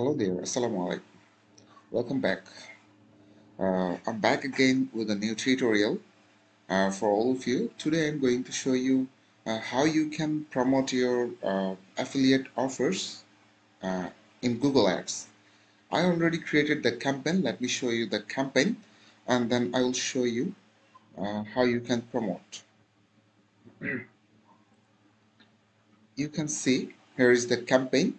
Hello there, Assalamualaikum. Welcome back. I'm back again with a new tutorial for all of you. Today I'm going to show you how you can promote your affiliate offers in Google Ads. I already created the campaign. Let me show you the campaign and then I will show you how you can promote. You can see here is the campaign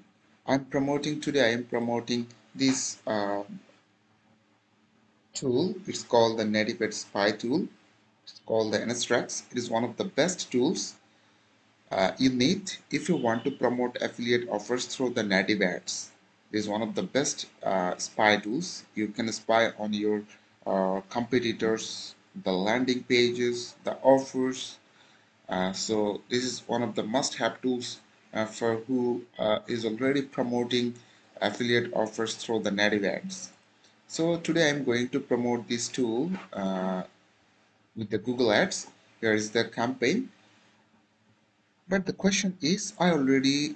I'm promoting today. I am promoting this tool. It's called the Native Ads Spy tool. It's called the NSTracks. It is one of the best tools you need if you want to promote affiliate offers through the native ads. It is one of the best spy tools. You can spy on your competitors, the landing pages, the offers. So this is one of the must-have tools for who is already promoting affiliate offers through the native ads. So today I'm going to promote this tool with the Google Ads. Here is the campaign. But the question is, I already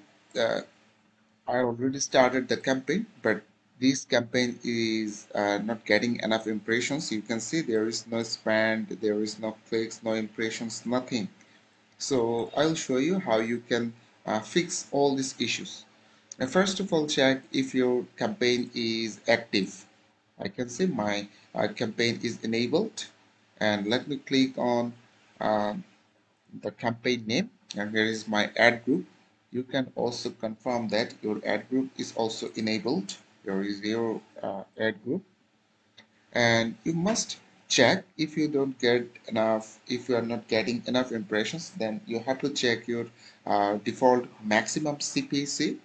started the campaign, but this campaign is not getting enough impressions. You can see there is no spend, there is no clicks, no impressions, nothing. So I'll show you how you can fix all these issues. Now, first of all, check if your campaign is active. I can see my campaign is enabled, and let me click on the campaign name, and here is my ad group. You can also confirm that your ad group is also enabled. Here is your ad group, and you must check if you don't get enough, if you are not getting enough impressions, then you have to check your default maximum CPC.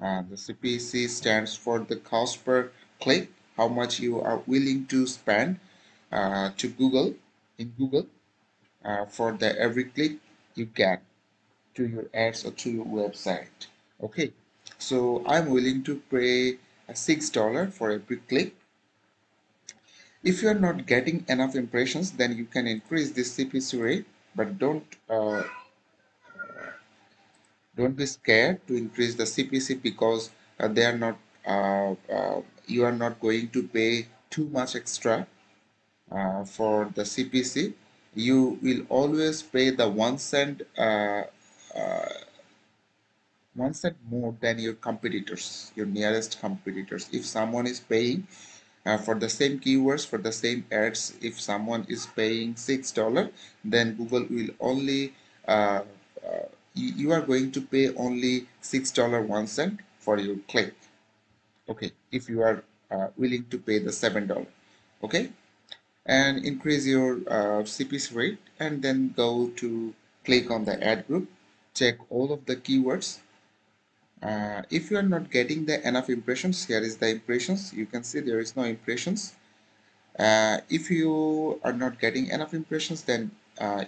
The CPC stands for the cost per click, how much you are willing to spend to Google, in Google, for the every click you get to your ads or to your website. Okay, so I'm willing to pay $6 for every click. If you are not getting enough impressions, then you can increase this CPC rate, but don't be scared to increase the CPC because they are not you are not going to pay too much extra for the CPC. You will always pay the 1 cent 1 cent more than your competitors, your nearest competitors. If someone is paying for the same keywords, for the same ads, if someone is paying $6, then Google will only you are going to pay only $6.01 for your click. Okay, if you are willing to pay the $7, okay, and increase your CPC rate, and then go to click on the ad group, check all of the keywords. If you are not getting the enough impressions, here is the impressions. You can see there is no impressions. If you are not getting enough impressions, then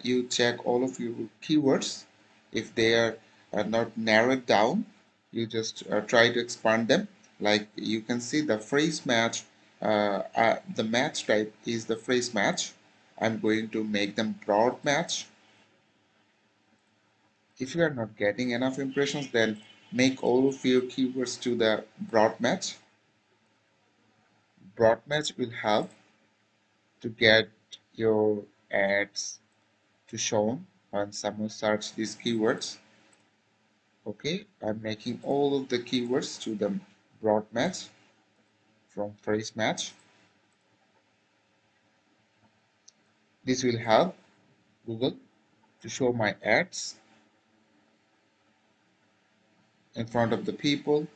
you check all of your keywords. If they are not narrowed down, you just try to expand them. Like you can see the phrase match, the match type is the phrase match. I'm going to make them broad match. If you are not getting enough impressions, then make all of your keywords to the broad match. Broad match will help to get your ads to shown when someone searches these keywords. Okay, I'm making all of the keywords to the broad match from phrase match. This will help Google to show my ads in front of the people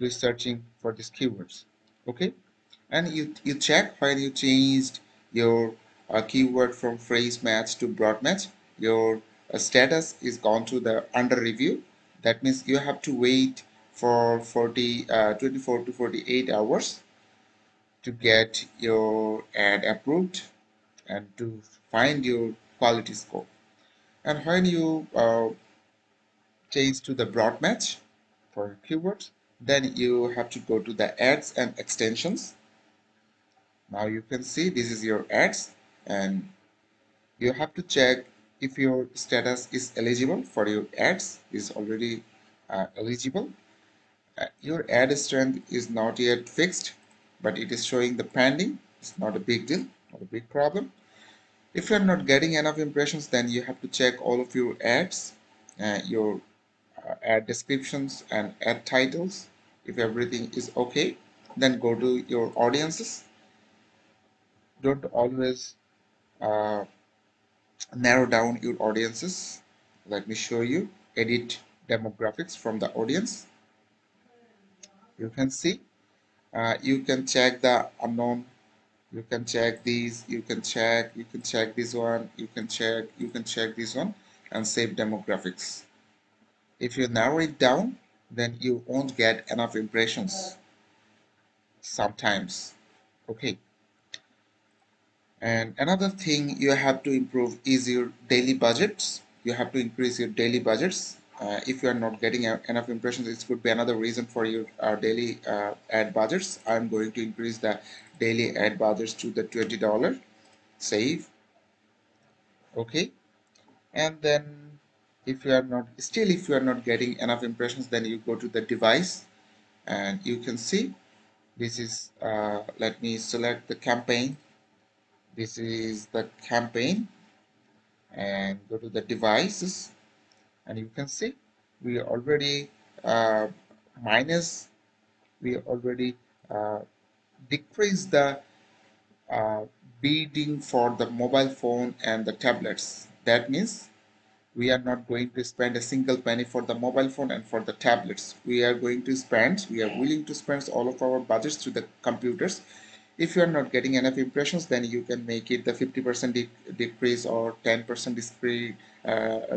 who is searching for these keywords. Okay, and you check when you changed your keyword from phrase match to broad match, your status is gone to the under review. That means you have to wait for 24 to 48 hours to get your ad approved and to find your quality score. And when you change to the broad match for keywords, then you have to go to the ads and extensions. Now you can see this is your ads, and you have to check if your status is eligible for your ads, is already eligible, Your ad strength is not yet fixed, but it is showing the pending. It's not a big deal, not a big problem. If you're not getting enough impressions, then you have to check all of your ads, your ad descriptions and ad titles. If everything is okay, then go to your audiences. Don't always narrow down your audiences. Let me show you. Edit demographics from the audience. You can see you can check the unknown, you can check these, you can check this one, you can check this one, and save demographics. If you narrow it down, then you won't get enough impressions sometimes. Okay, and another thing you have to improve is your daily budgets. You have to increase your daily budgets. If you are not getting enough impressions, it could be another reason for your daily ad budgets. I'm going to increase the daily ad budgets to the $20. Save. Okay, and then if you are not getting enough impressions, then you go to the device, and you can see this is. Let me select the campaign. This is the campaign, and go to the devices. And you can see we already decreased the bidding for the mobile phone and the tablets. That means we are not going to spend a single penny for the mobile phone and for the tablets. We are willing to spend all of our budgets to the computers. If you are not getting enough impressions, then you can make it the 50% decrease or 10%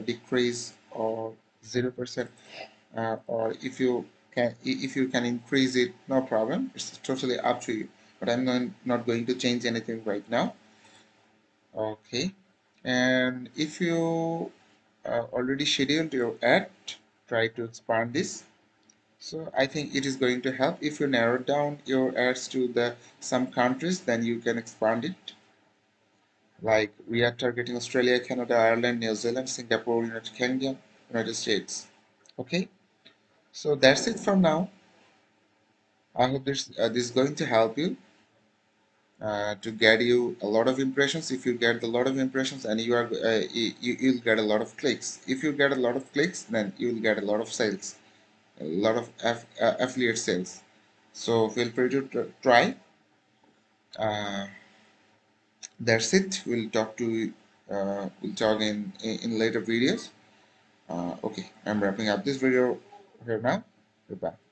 decrease or 0%, or if you can increase it, no problem. It's totally up to you, but I'm not going to change anything right now. Okay, and if you already scheduled your ad, try to expand this. So I think it is going to help. If you narrow down your ads to some countries, then you can expand it. Like we are targeting Australia, Canada, Ireland, New Zealand, Singapore, United Kingdom, United States. Okay, so that's it for now. I hope this is going to help you to get you a lot of impressions. If you get a lot of impressions, and you'll get a lot of clicks. If you get a lot of clicks, then you'll get a lot of sales, a lot of affiliate sales. So feel free to try. That's it. We'll talk in later videos. Okay, I'm wrapping up this video here now. Goodbye.